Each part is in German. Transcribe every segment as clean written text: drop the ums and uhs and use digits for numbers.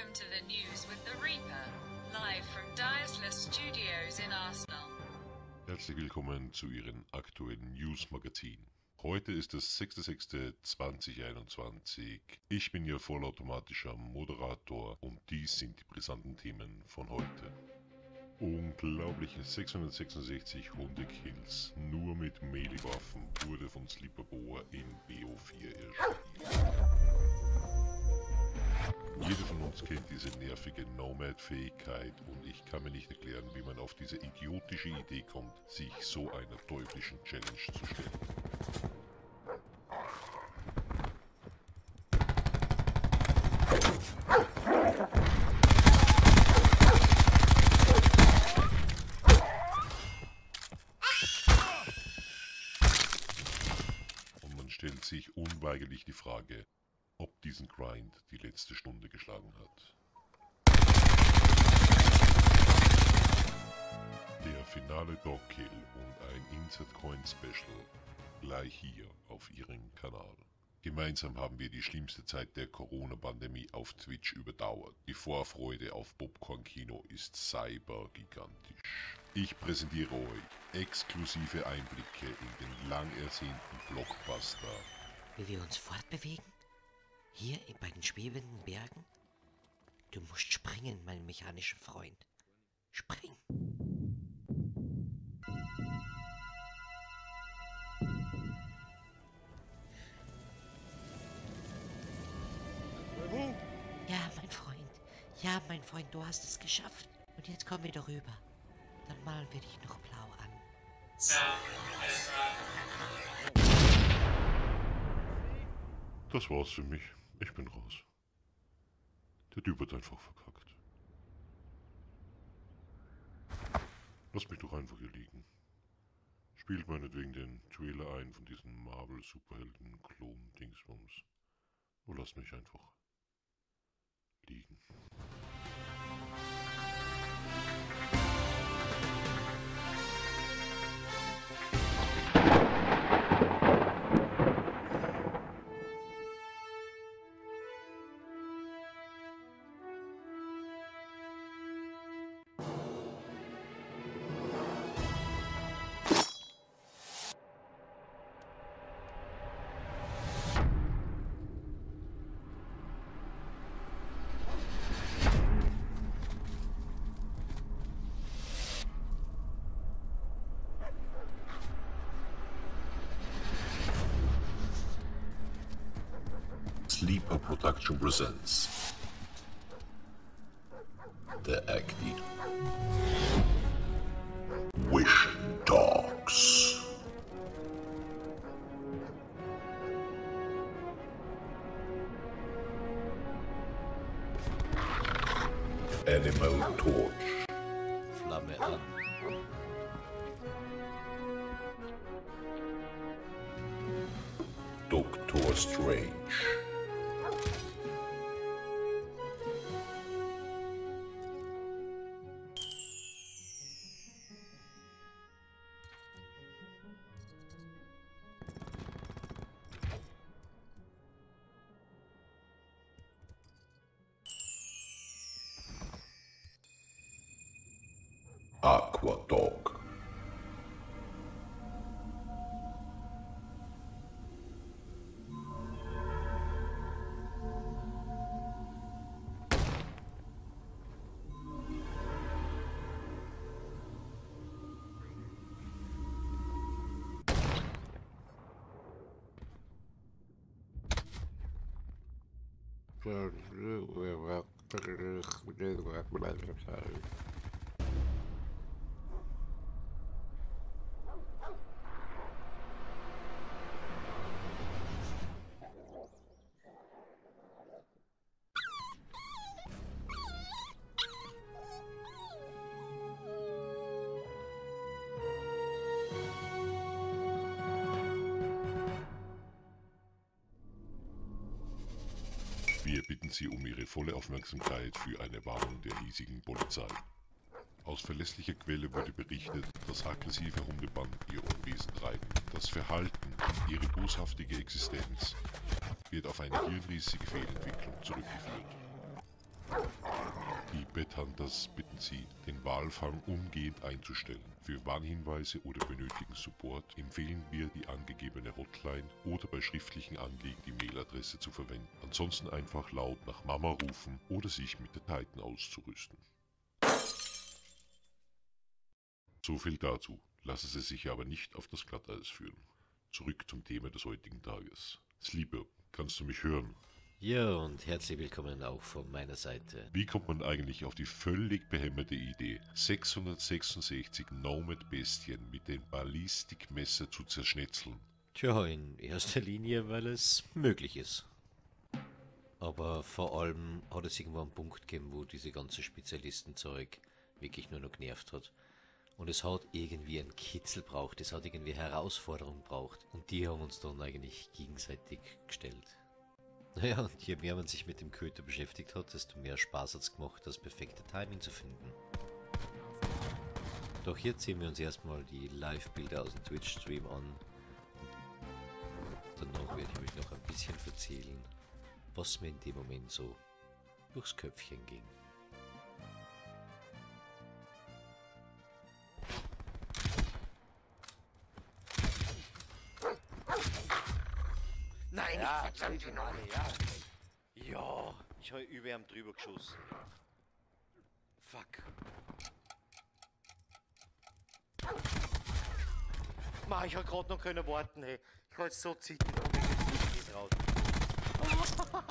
Welcome to the news with the Reaper, live from Diasless Studios in Arsenal. Herzlich willkommen zu Ihrem aktuellen News-Magazin. Heute ist es 6.6.2021. Ich bin Ihr vollautomatischer Moderator und dies sind die brisanten Themen von heute. Unglaubliche 666 Hunde-Kills nur mit Melee-Waffen wurde von Sleeper BOA im BO4 erspielt. Jeder von uns kennt diese nervige Nomad-Fähigkeit und ich kann mir nicht erklären, wie man auf diese idiotische Idee kommt, sich so einer teuflischen Challenge zu stellen. Stellt sich unweigerlich die Frage, ob diesen Grind die letzte Stunde geschlagen hat. Der finale Dogkill und ein Insert Coin Special gleich hier auf Ihrem Kanal. Gemeinsam haben wir die schlimmste Zeit der Corona-Pandemie auf Twitch überdauert. Die Vorfreude auf Popcorn Kino ist cybergigantisch. Ich präsentiere euch exklusive Einblicke in den lang ersehnten Blockbuster. Wie wir uns fortbewegen? Hier bei den schwebenden Bergen? Du musst springen, mein mechanischer Freund. Spring! Ja, mein Freund, du hast es geschafft. Und jetzt kommen wir darüber. Dann malen wir dich noch blau an. Das war's für mich. Ich bin raus. Der Typ hat einfach verkackt. Lass mich doch einfach hier liegen. Spielt meinetwegen den Trailer ein von diesen Marvel-Superhelden-Klon-Dingsbums. Nur lass mich einfach liegen. Sleeper Production presents the acting Wish Dogs. Animal Torch. Flamme an. Doctor Strange. Aqua Dog. Wir bitten Sie um Ihre volle Aufmerksamkeit für eine Warnung der hiesigen Polizei. Aus verlässlicher Quelle wurde berichtet, dass aggressive Hundebanden ihr Unwesen treiben. Das Verhalten, ihre boshaftige Existenz, wird auf eine hirnrissige Fehlentwicklung zurückgeführt. Die Betthunters bitten Sie, den Walfang umgehend einzustellen. Für Warnhinweise oder benötigen Support empfehlen wir, die angegebene Hotline oder bei schriftlichen Anliegen die Mailadresse zu verwenden. Ansonsten einfach laut nach Mama rufen oder sich mit der Titan auszurüsten. So viel dazu. Lassen Sie sich aber nicht auf das Glatteis führen. Zurück zum Thema des heutigen Tages. Sleeper, kannst du mich hören? Ja, und herzlich willkommen auch von meiner Seite. Wie kommt man eigentlich auf die völlig behämmerte Idee, 666 Nomad-Bestien mit dem Ballistikmesser zu zerschnetzeln? Tja, in erster Linie, weil es möglich ist. Aber vor allem hat es irgendwann einen Punkt gegeben, wo diese ganze Spezialistenzeug wirklich nur noch genervt hat. Und es hat irgendwie einen Kitzel braucht, es hat irgendwie Herausforderung braucht. Und die haben uns dann eigentlich gegenseitig gestellt. Naja, und je mehr man sich mit dem Köter beschäftigt hat, desto mehr Spaß hat es gemacht, das perfekte Timing zu finden. Doch jetzt sehen wir uns erstmal die Live-Bilder aus dem Twitch-Stream an. Danach werde ich euch noch ein bisschen erzählen, was mir in dem Moment so durchs Köpfchen ging. Nein, ja, ich verdammt ihn alle, ja. Ja, ich habe über ihm drüber geschossen. Fuck. Mann, ich habe gerade noch können warten, hey. Ich habe jetzt so zittern, aber ich habe es nicht getraut.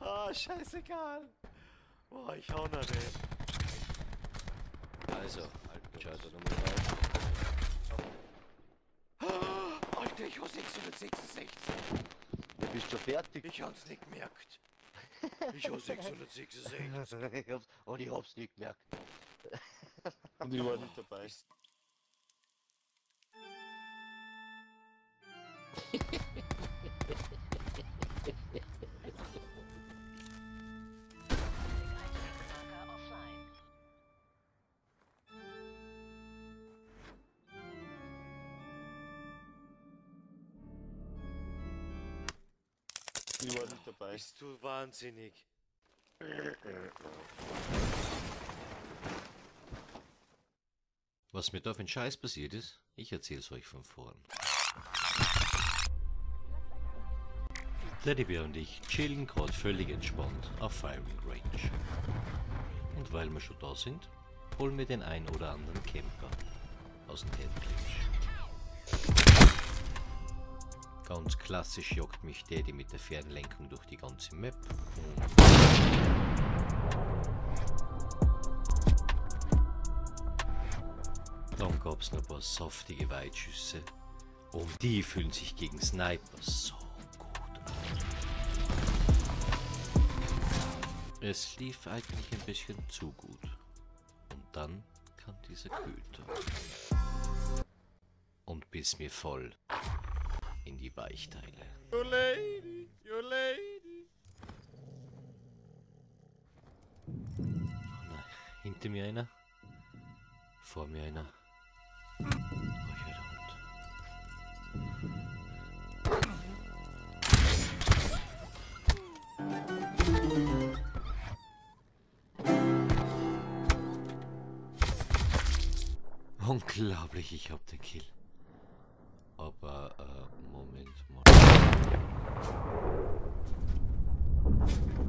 Ah, oh, scheißegal. Boah, ich hau nicht, ey. Also, alten Scheiße, nochmal raus. Alter, ich war 666. Du bist doch fertig. Ich hab's nicht gemerkt. Ich war 666. Und ich hab's nicht gemerkt. Und ich war nicht dabei. Ich war nicht dabei. Bist du wahnsinnig? Was mir da für ein Scheiß passiert ist, ich erzähl's euch von vorn. Teddybär und ich chillen gerade völlig entspannt auf Firing Range. Und weil wir schon da sind, holen wir den ein oder anderen Camper aus dem Headclinch. Ganz klassisch jagt mich Daddy mit der Fernlenkung durch die ganze Map. Dann gab es noch ein paar saftige Weitschüsse. Und die fühlen sich gegen Sniper so gut an. Es lief eigentlich ein bisschen zu gut. Und dann kam dieser Köter. Und biss mir voll in die Weichteile. Your lady, your lady. Oh nein, hinter mir einer. Vor mir einer. Oh, ich höre den Hund. Unglaublich, ich hab den Kill. Aber, Moment mal.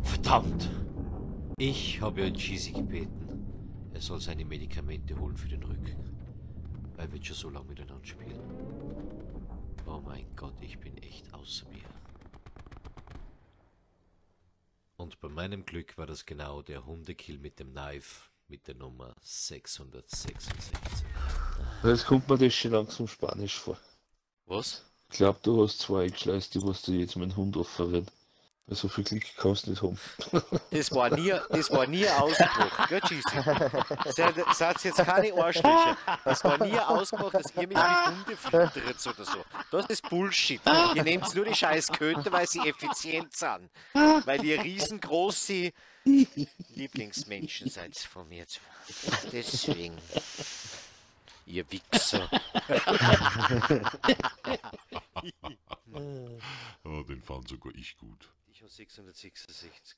Verdammt! Ich habe ja Cheesy gebeten, er soll seine Medikamente holen für den Rücken. Weil wir schon so lange miteinander spielen. Oh mein Gott, ich bin echt außer mir. Und bei meinem Glück war das genau der Hundekill mit dem Knife mit der Nummer 666. Jetzt kommt mir das schon langsam Spanisch vor. Was? Ich glaube, du hast zwei eingeschleust, die musst du jetzt meinen Hund offerieren. Weil so viel Glück kannst du nicht haben. Das war nie ein Ausbruch, gell, Cheesy? Seid jetzt keine Arschlöcher. Das war nie ein Ausbruch, dass ihr mich mit Hunde füttert oder so. Das ist Bullshit. Ihr nehmt nur die scheiß Köter, weil sie effizient sind. Weil ihr riesengroße Lieblingsmenschen seid von mir. Deswegen. Ihr Wichser. Oh, den fand sogar ich gut. Ich habe 666.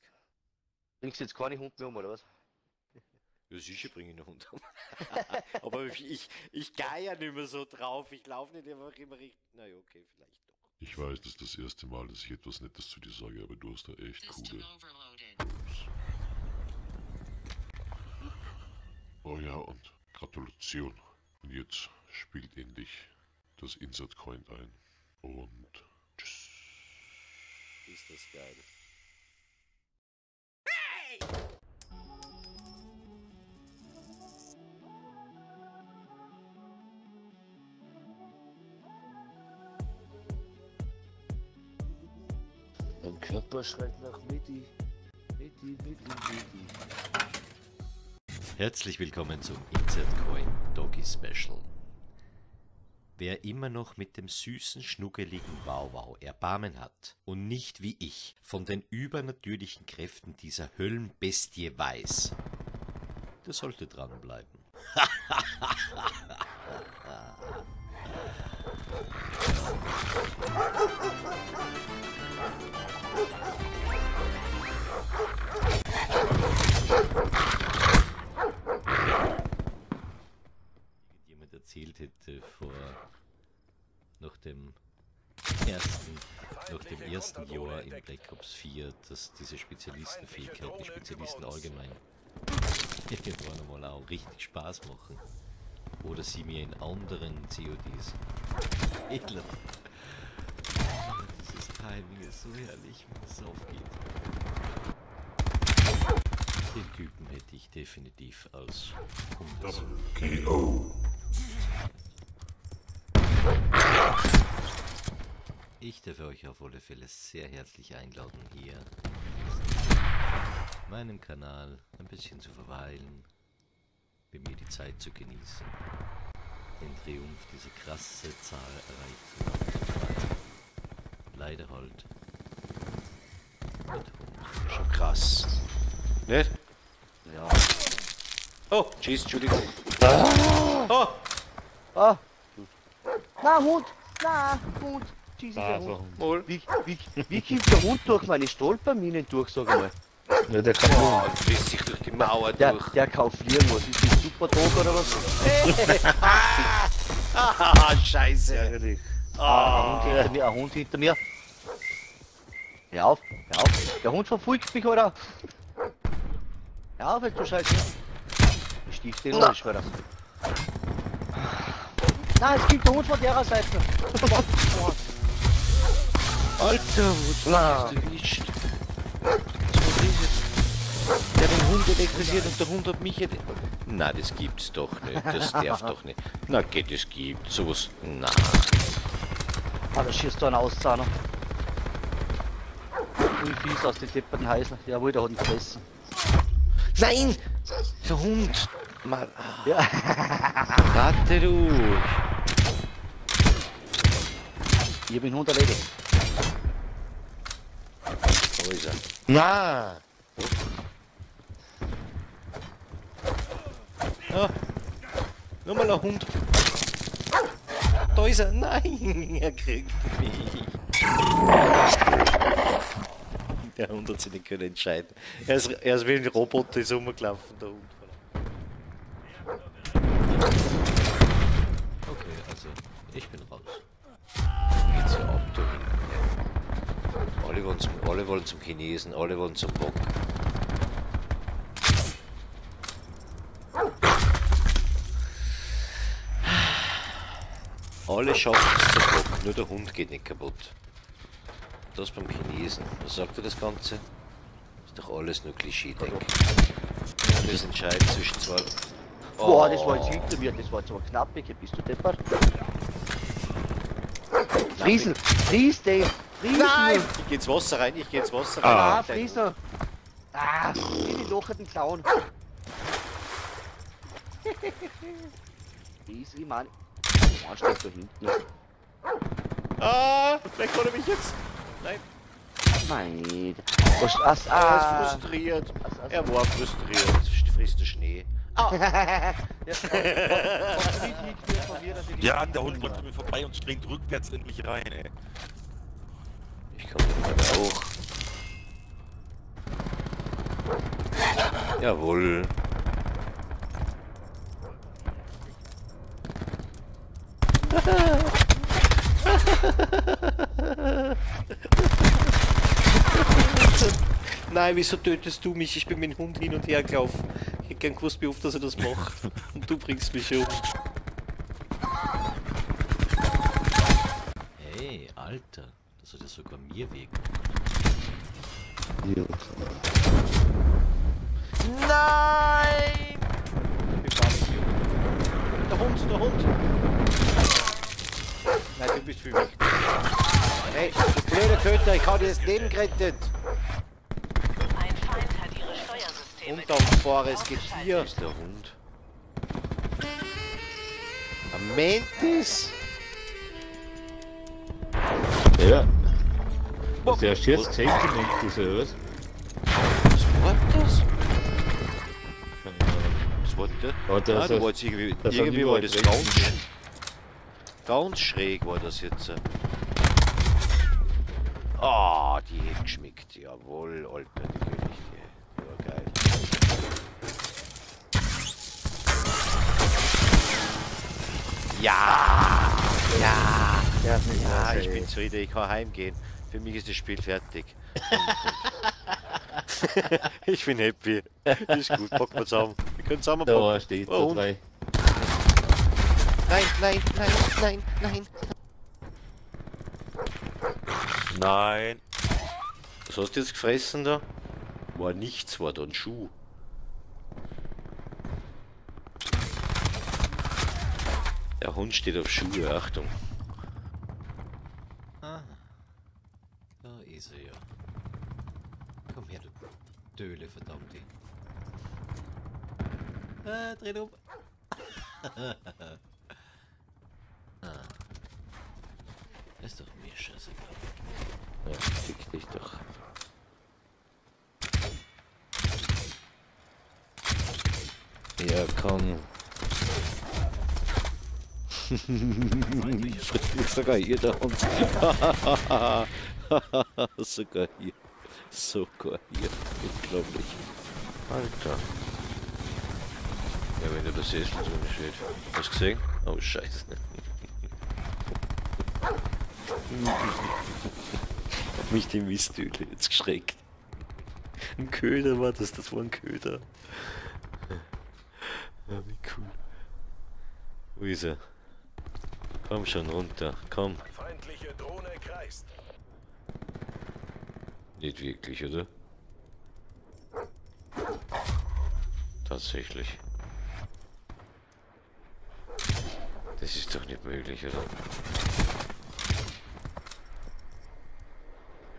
Bringst du jetzt keine Hunde um, oder was? Ja, sicher bringe ich einen Hund um. Aber ich gehe ja nicht mehr so drauf. Ich laufe nicht einfach immer richtig. Naja, okay, vielleicht doch. Ich weiß, das ist das erste Mal, dass ich etwas Nettes zu dir sage, aber du hast da echt coole. Oh ja, und Gratulation. Und jetzt spielt endlich das Insert Coin ein. Und tschüss. Ist das geil. Hey! Mein Körper schreit nach Midi. Midi. Herzlich willkommen zum Insert Coin Doggy Special. Wer immer noch mit dem süßen, schnuckeligen Wow-Wow Erbarmen hat und nicht wie ich von den übernatürlichen Kräften dieser Höllenbestie weiß, der sollte dranbleiben. Jemand erzählt hätte vor nach dem ersten Jahr in Black Ops 4, dass diese Spezialistenfähigkeiten, die Spezialisten allgemein irgendwann einmal auch richtig Spaß machen. Oder sie mir in anderen CODs edler. Dieses Timing ist so herrlich, wenn es aufgeht. Den Typen hätte ich definitiv als KO. Ich darf euch auf alle Fälle sehr herzlich einladen, hier auf meinem Kanal ein bisschen zu verweilen, mit mir die Zeit zu genießen, den Triumph, diese krasse Zahl erreicht zu haben. Leider halt mit Hund. Schon krass. Ne? Ja. Oh, tschüss, Entschuldigung. Oh! Oh! Na, Hund! Na, Hund! Jesus, der Hund. Wie kommt der Hund durch meine Stolperminen durch, sag mal? Ja, der kann frisst sich durch die Mauer durch. Der kann fliehen, was ist das, Superdog oder was? Scheiße! Ah, ein Hund hinter mir! Hör auf! Der Hund verfolgt mich, Alter! Hör auf, du Scheiße! Ich stief den Hund, Alter! Nein, es gibt der Hund von derer Seite! Alter, wo hast du erwischt? Der den Hund elektrisiert und der Hund hat mich elektrisiert. Na, das gibt's doch nicht. Das darf doch nicht. Na, geht, das gibt's sowas. Na. Ah, da schießt da ein Auszahner. Und fies aus den depperten Heißen. Jawohl, der hat ihn gefressen. Nein! Der Hund! Mal. Ja. Warte du! Ich hab den Hund erledigt. Wo ist er? Na! Oh. Nochmal ein Hund. Da ist er. Nein, er kriegt mich. Der Hund hat sich nicht können entscheiden. Er ist wie ein Roboter, ist rumgelaufen, der Hund. Okay, also ich bin raus. Geht's ja ab, du. Alle wollen zum Chinesen, alle wollen zum Bock. Alle schaffen es kaputt, nur der Hund geht nicht kaputt. Das beim Chinesen. Was sagt ihr das Ganze? Ist doch alles nur Klischee-Denken. Das entscheidet zwischen zwei. Oh. Boah, das war jetzt hinter mir, das war jetzt aber knapp, hier bist du deppert. Friesel! Fries den! Nein! Ich geh ins Wasser rein. Ah, Friesel! Ah, in die locherten Klauen. Friesel, Mann. Arsch, da hinten. Ah, vielleicht wollte mich jetzt. Nein. Nein. Er ist frustriert. Er war frustriert. Frisst der Schnee. Ah. Ja, der Hund wollte mir vorbei und springt rückwärts in mich rein, ey. Ich komme nicht mehr hoch. Jawohl. Nein, wieso tötest du mich? Ich bin mit dem Hund hin und her gelaufen. Ich hätte gern gewusst, wie oft dass er das macht. Und du bringst mich um. Hey, Alter. Das hat ja sogar mir weg. Nein! Der Hund, der Hund! Nein, du bist für mich. Hey, du blöde Töter, ich habe dir das Leben gerettet! Ein Feind hat ihre Steuersysteme. Undankbares Getier! Ist der Hund. Am Mentis! Ja. Was der hast jetzt gesehen, oder was? Das? Da war jetzt irgendwie war das ganz schräg war das jetzt. Ah, die hätte geschmeckt. Jawohl, Alter, die König. Die war geil. Ja! Ja! Ja, ich bin zufrieden, ich kann heimgehen. Für mich ist das Spiel fertig. Ich bin happy. Ist gut, packen wir zusammen. Wir können zusammen packen. Da steht oh, nein, nein, nein, nein, nein. Nein. Was hast du jetzt gefressen da? War nichts, war da ein Schuh. Der Hund steht auf Schuhe, Achtung. Döle, verdammt die. Dreh um. Ist doch mir scheißegal. Ja, fick dich doch. Ja, komm. Sogar hier da unten. Sogar hier. Sogar hier. Unglaublich. Alter. Ja, wenn du das siehst, was drin steht. Hast du gesehen? Oh, scheiße. Hat mich die Misthülle jetzt geschreckt. Ein Köder war das, das war ein Köder. Ja, wie cool. Wo ist er? Komm schon runter, komm. Feindliche Drohne kreist. Nicht wirklich, oder? Tatsächlich. Das ist doch nicht möglich, oder?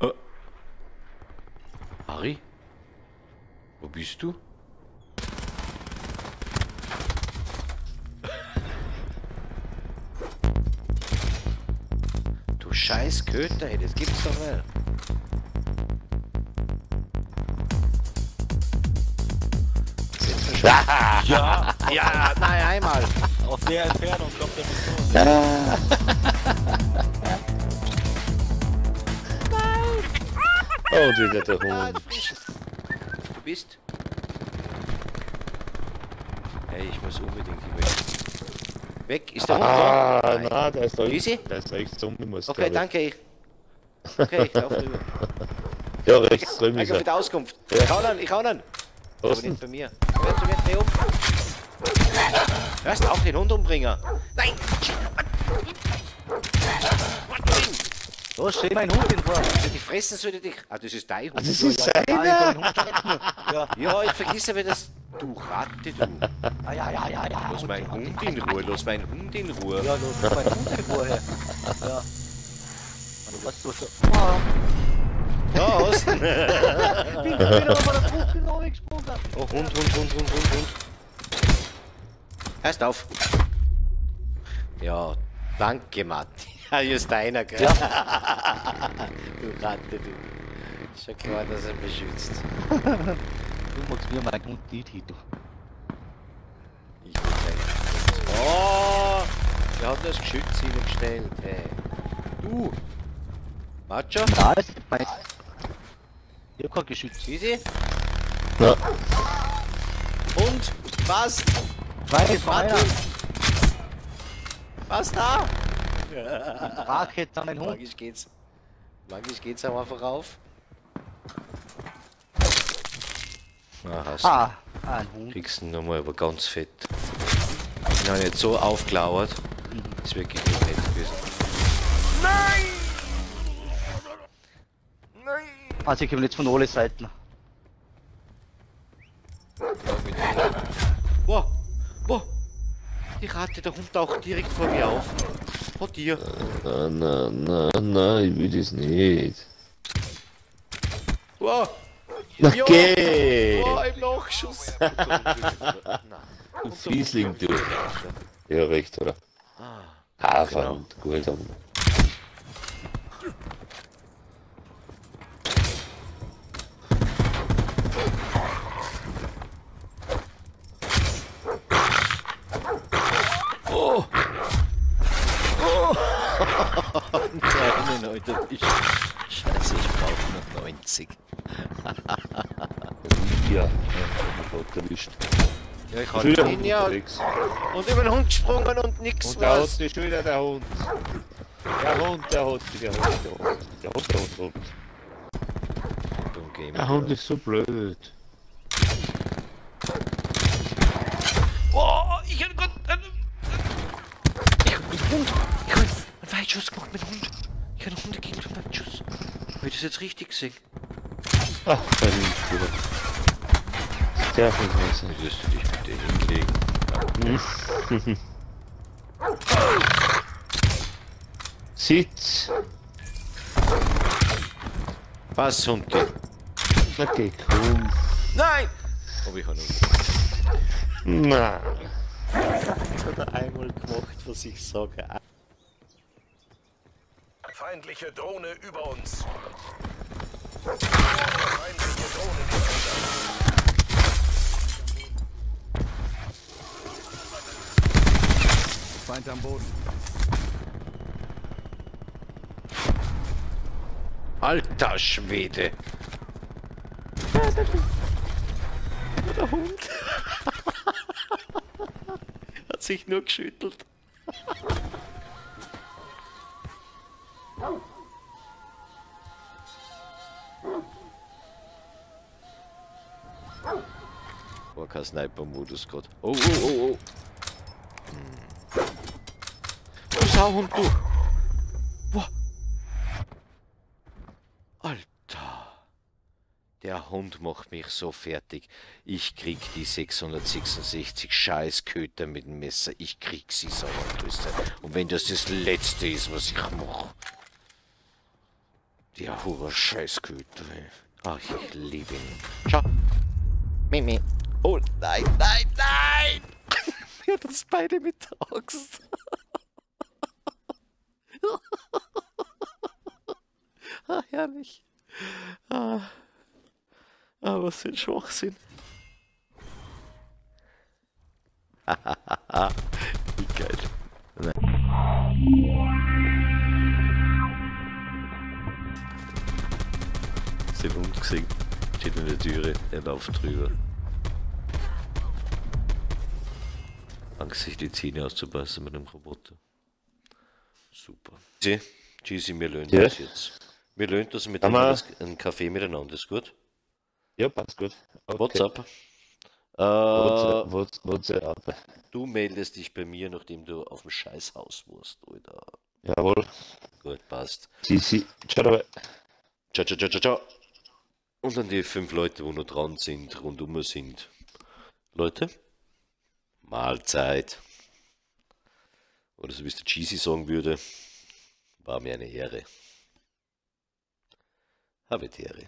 Oh. Harry? Wo bist du? Du scheiß Köter, das gibt's doch nicht. Ja, ja, ja, nein, einmal. Aus der Entfernung kommt der Pistole. Nein. Oh, die wird der Hund. Du bist? Hey, ich muss unbedingt hier weg. Weg, ist der Hund? Ah, na, da ist doch echt Zombie, muss okay, danke. Okay, ich lauf drüber. Ja, rechts drüben ist er. Ich mit der Auskunft. Ja. Ich hau an, ich hau an. Was ist bei mir? Hörst du mir den um? Hörst du auf den Hundumbringer? Nein! Los, steh mein Hund in vor! Also die fressen sollte dich. Ah, das ist dein Hund. Das ist seiner! Ja, ja, ich vergesse, wer das. Du Ratte, du! Ah, ja, ja, ja, ja! Lass meinen Hund in Ruhe, lass meinen Hund in Ruhe! Ja, lass meinen Hund in Ruhe! Ja! Was du so. Ja, Osten! Ich bin wieder auf der Buch genau gesprungen. Oh, Hund. Hörst auf! Ja, danke, Matti. Ja, hier ist deiner, gell? Ja. Du Ratte, du. Ist ja klar, dass er beschützt. Du magst mir meinen Hund nicht hin. Ich will sein. Oh! Wir haben das Geschütz hingestellt, ey. Du! Macho? Da ist mein. Ich hab grad geschützt. Easy? Ja. Und was? Was da? Rakete an den Hund. Magisch geht's aber vorauf. Ah, hast du. Ein Hund. Kriegst du ihn nochmal, aber ganz fett. Ich habe ihn jetzt so aufgelauert. Das ist wirklich nicht nett gewesen. Nein! Nein! Also ich komme jetzt von alle Seiten. Wow! Wow! Die Ratte, der Hund taucht direkt vor mir auf. Vor dir. Nein, ich will das nicht. Wow! Na geh! Oh, ein Nachschuss! Ein Fiesling, du! Ja, recht, oder? Ah, verdammt, genau. Gut. Scheiße, ich brauche noch 90. Ja, ich erwischt. Ja, ich hatte ihn ja und über den Hund gesprungen und nichts. Und da hat die Schüler der Hund. Der Hund. Der Hund ist so blöd. Boah, ich hab grad einen Weitschuss gemacht mit dem Hund. Ich hab einen Hund dagegen mit dem Weitschuss. Hab ich das jetzt richtig gesehen? Ach, da liegt wieder. Sehr viel besser. Wie wirst du dich mit denen hinlegen? Okay. Sitz! Was, Hund? Okay, komm. Nein! Hab ich auch noch. Nein. Das hat er einmal gemacht, was ich sage. Feindliche Drohne über uns. Feindliche Drohne über uns. Feind am Boden. Alter Schwede. Der Hund hat sich nur geschüttelt. War kein Sniper-Modus gerade. Oh. Sauhund, du! Boah. Alter! Der Hund macht mich so fertig. Ich krieg die 666 Scheißköter mit dem Messer. Ich krieg sie sauer. Und wenn das das Letzte ist, was ich mache. Der hohe Scheißköter. Ach, ich liebe ihn. Schau! Mimi! Oh, nein! Wir haben uns beide mit der Angst. Ah, herrlich. Ah, was für ein Schwachsinn. Wie geil. Ist der Hund gesehen? Steht in der Türe, er läuft drüber. Angst, sich die Zähne auszupassen mit dem Roboter. Super. Gizzy, wir löhnen das jetzt. Wir löhnen das mit einem Kaffee miteinander, ist gut? Ja, passt gut. Okay. WhatsApp. Du meldest dich bei mir, nachdem du auf dem Scheißhaus warst, Alter. Jawohl. Gut, passt. Gizzy, ciao dabei. Ciao. Und an die 5 Leute, die noch dran sind, rundum sind. Leute, Mahlzeit. Oder so wie es der Gizzy sagen würde, war mir eine Ehre. Habe die Ehre.